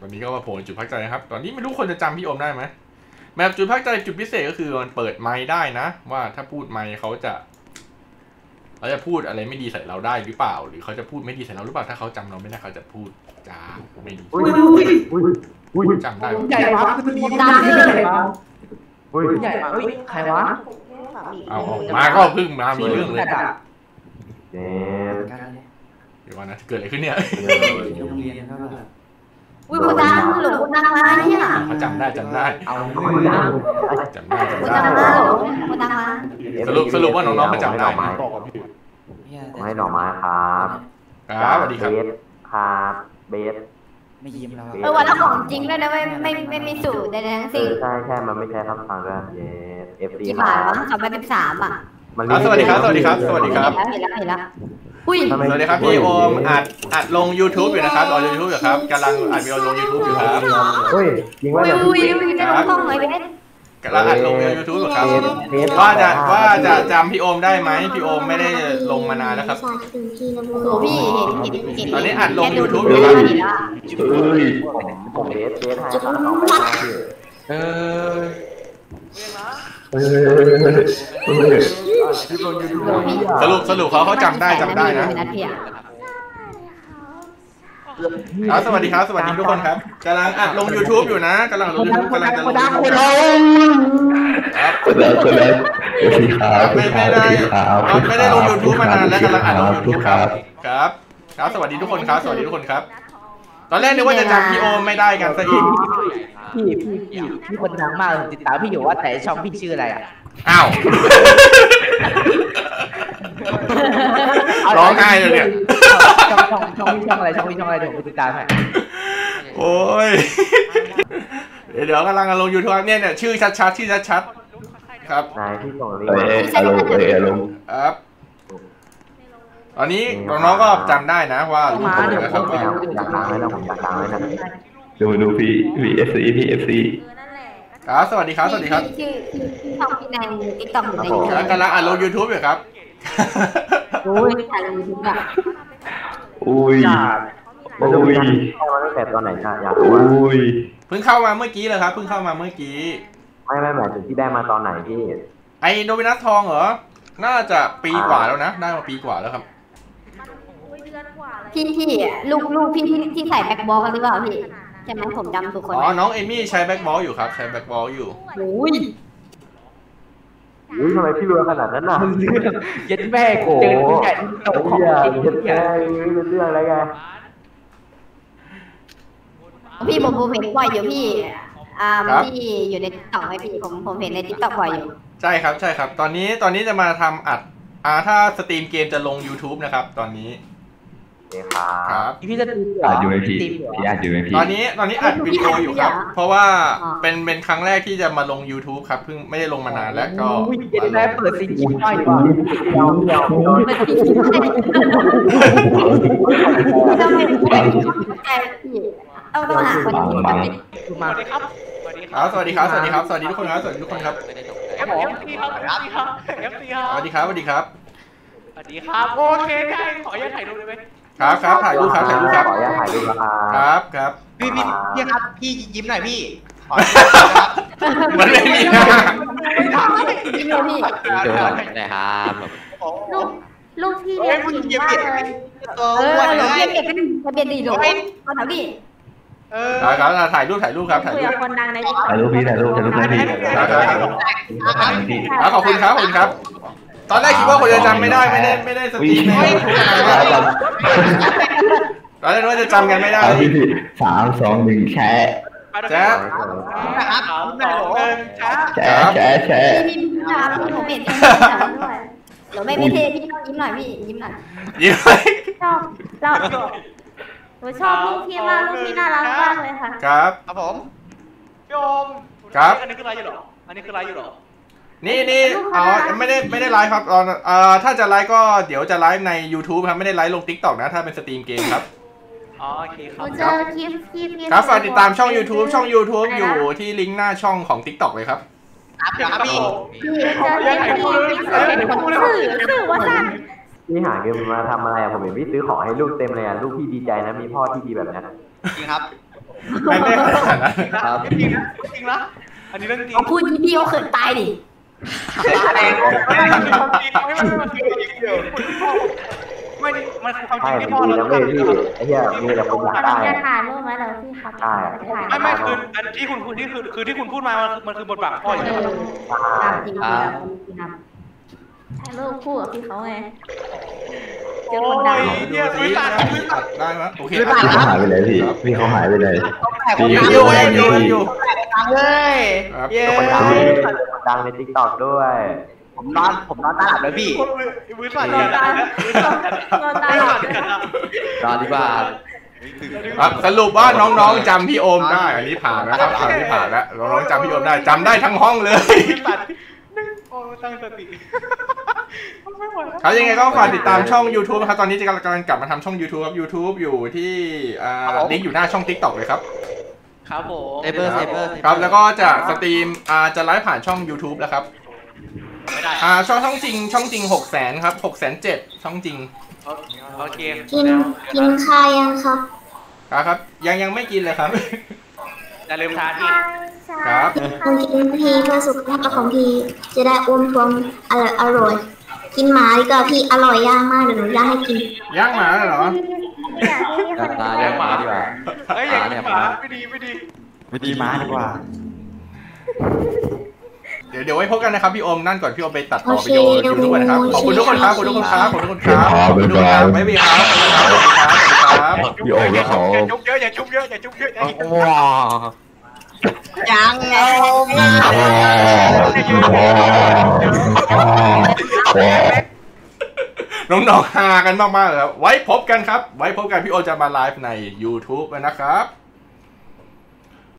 ตอนนี้ก็มาโผล่จุดพักใจนะครับตอนนี้ไม่รู้คนจะจำพี่อมได้ไหมแมปจุดพักใจจุดพิเศษก็คือมันเปิดไมค์ได้นะว่าถ้าพูดไมค์เขาจะพูดอะไรไม่ดีใส่เราได้หรือเปล่าหรือเขาจะพูดไม่ดีใส่เราหรือเปล่าถ้าเขาจำเราไม่ได้เขาจะพูดจาไม่ดีจำได้ใหญ่ครับใหญ่ใครวะเอามาก็พึ่งมามีเรื่องเลยเดี๋ยวนะเกิดอะไรขึ้นเนี่ยอุ้ยกูดังหรือกูดังมาเนี่ยเขาจำได้เอาจำได้หรอกูดังมาสรุปว่าน้องๆเขาจำได้ไหมให้หน่อไม้ครับสวัสดีครับครับเบสไม่ยิ้มแล้ววันละของจริงเลยนะไม่มีสูตรใดๆทั้งสิ้นใช่มันไม่ใช่คำสั่งด้วยเอฟดีมาทำไปเป็นสามอ่ะสวัสดีครับสวัสดีครับเห็นแล้วสวัสดีครับพี่โอมอัดลง YouTube อยู่นะครับลง YouTube อยู่ครับกำลังอัดวิดีโอลง YouTube อยู่ครับยิงว่าจะอัดลง YouTube อยู่ครับว่าจะจำพี่โอมได้ไหมพี่โอมไม่ได้ลงมานานแล้วครับพี่ตอนนี้อัดลง YouTube อยู่ครับสรุปเขาจำได้นะสวัสดีครับสวัสดีทุกคนครับกำลังอัดลง YouTube อยู่นะกำลังลง YouTube กำลังจะลงไม่ได้ลง YouTube มานานแล้วกำลังอัดลง YouTube ครับสวัสดีทุกคนครับสวัสดีทุกคนครับตอนแรกนึกว่าจะจำพี่โอมไม่ได้กันซะอีกพี่คนดังมากติดตามพี่อยู่ว่าแต่ช่องพี่ชื่ออะไรอ่ะอ้าวร้องไห้เลยเนี่ยช่องอะไรเดี๋ยวไปติดตามให้โอ้ยเดี๋ยวกำลังลงยูทูบเนี่ยชื่อชัดๆที่ชัดๆครับนายที่ส่งลงครับตอนนี้น้องๆก็จำได้นะว่าลูกผมนะครับว่าอยากล้างเลยนะดูพี่FCสวัสดีครับของพี่แนนTikTokในกำลังอัดลง YouTube อยู่ครับอุ้ยถ่ายลง YouTube อ่ะอุ้ยมันตั้งแต่ตอนไหนครับอุ้ยเพิ่งเข้ามาเมื่อกี้เลยครับไม่หมายถึงที่ได้มาตอนไหนพี่ไอโดมินัสทองเหรอน่าจะปีกว่าแล้วนะได้มาปีกว่าแล้วครับพี่ลูกพี่ที่ใส่แบ็คบอลกันหรือเปล่าพี่ใช่ไหมผมดำทุกคนอ๋อน้องเอมี่ใช้แบ็คบอลอยู่ครับใช้แบ็คบอลอยู่อุ้ยทำไมพี่รวยขนาดนั้นน่ะเย็ดแม่โก้เจอแก่ตกของเย็ดแก่เรื่องอะไรกันพี่ผมเห็นบ่อยอยู่พี่พี่อยู่ในติ๊กต็อกไหมพี่ผมเห็นในติ๊กต็อกบ่อยอยู่ใช่ครับตอนนี้จะมาทำอัดถ้าสตรีมเกมจะลง YouTube นะครับตอนนี้ครับพี่จะอัดอยู่ในพี่ตอนนี้อัดวิดีโออยู่ครับเพราะว่าเป็นครั้งแรกที่จะมาลง YouTube ครับเพิ่งไม่ได้ลงมานานแล้วก็ได้เปิดซีดีได้ดีกว่าต้องหาคนที่มาสวัสดีครับสวัสดีทุกคนครับสวัสดีทุกคนครับสวัสดีครับสวัสดีครับโอเคได้ขออนุญาตถ่ายรูปได้ไหมครับถ่ายรูปครับขออนุญาตถ่ายรูปครับพี่ครับพี่ยิ้มหน่อยพี่มันไม่มีนะยิ้มหน่อยพี่นะครับลูกพี่เรียนดีมากเลยเรียนดีหรอคนไหนพี่ครับถ่ายรูปครับถ่ายรูปพี่ขอบคุณครับตอนแรกคิดว่าคนจะจำไม่ได้ไม่ได้สติไม่ได้ตอนแรกว่าจะจำกันไม่ได้3 2 1แชร์พี่ผมเห็นเดี๋ยวไม่เท่พี่ต้องยิ้มหน่อยพี่ยิ้มชอบลูกพี่มากลูกพี่น่ารักมากเลยค่ะครับผมพี่อมครับอันนี้คือไลฟ์อยู่หรอนี่อ๋อไม่ได้ไลฟ์ครับถ้าจะไลฟ์ก็เดี๋ยวจะไลฟ์ใน YouTube ครับไม่ได้ไลฟ์ลง TikTok นะถ้าเป็นสตรีมเกมครับโอเคครับเจอคลิปครับฝากติดตามช่อง YouTube อยู่ที่ลิงก์หน้าช่องของ TikTok เลยครับครับพี่เจอคลิปว่าสั่นพี่หาเงินมาทำอะไรผมเห็นพี่ซื้อของให้ลูกเต็มเลยลูกพี่ดีใจนะมีพ่อที่ดีแบบนั้นจริงครับ ไม่ขนาดนั้นครับจริงนะจริงนะอันนี้เรื่องจริงเขาพูดพี่เขาเขินตายดิไม่มันความจริงที่พ่อเราต้องการไอ้เหี้ยมีแต่คนอยากได้การถ่ายรูปมาแล้วที่เขาถ่ายไม่คืออันที่คุณพูดนี่คือที่คุณพูดมามันคือบทบาทพ่ออย่างเงี้ยจริงครับถ่ายรูปคู่กับพี่เขาไงเจอคนดังเนี่ยซื้อตัดได้ไหมโอเคเขาหายไปไหนพี่พี่เขาหายไปไหนอยู่เลยเย้ดังใน TikTok ด้วยผมนอนตาหลับเลยพี่นอนที่บ้านสรุปว่าน้องๆจำพี่โอมได้อันนี้ผ่านนะครับอันนี้ผ่านแล้วน้องๆจำพี่โอมได้จำได้ทั้งห้องเลยตั้งสติครับยังไงก็ฝากติดตามช่อง YouTube นะครับตอนนี้กำลังกลับมาทำช่อง YouTube ครับ YouTube อยู่ที่ลิงก์อยู่หน้าช่อง TikTok เลยครับครับผมครับแล้วก็จะสตรีมจะไลฟ์ผ่านช่อง YouTube นะครับช่องจริง600,000ครับ607,000ช่องจริงโอเคกินข้าวยังครับครับยังไม่กินเลยครับอย่าลืมทานพี่ครับกินพี่เพื่อสุขภาพของพี่จะได้อ้วนท้องอร่อยกินหมาดีกว่าพี่อร่อยย่างมากเดี๋ยวหนูย่างให้กินย่างหมาเหรอย่างหมาดีกว่าย่างหมาไม่ดีหมาดีกว่าเดี๋ยวไว้พบกันนะครับพี่โอมนั่นก่อนพี่โอมไปตัดต่อวิดีโอยูทูบนะครับขอบคุณทุกคนครับขอบคุณทุกคนครับขอบคุณทุกคนครับไม่มีครับพี่โอมเขาอย่าจุ๊บเยอะยังน้องๆหากันมากๆเลยครับไว้พบกันพี่โอมจะมาไลฟ์ใน YouTube นะครับ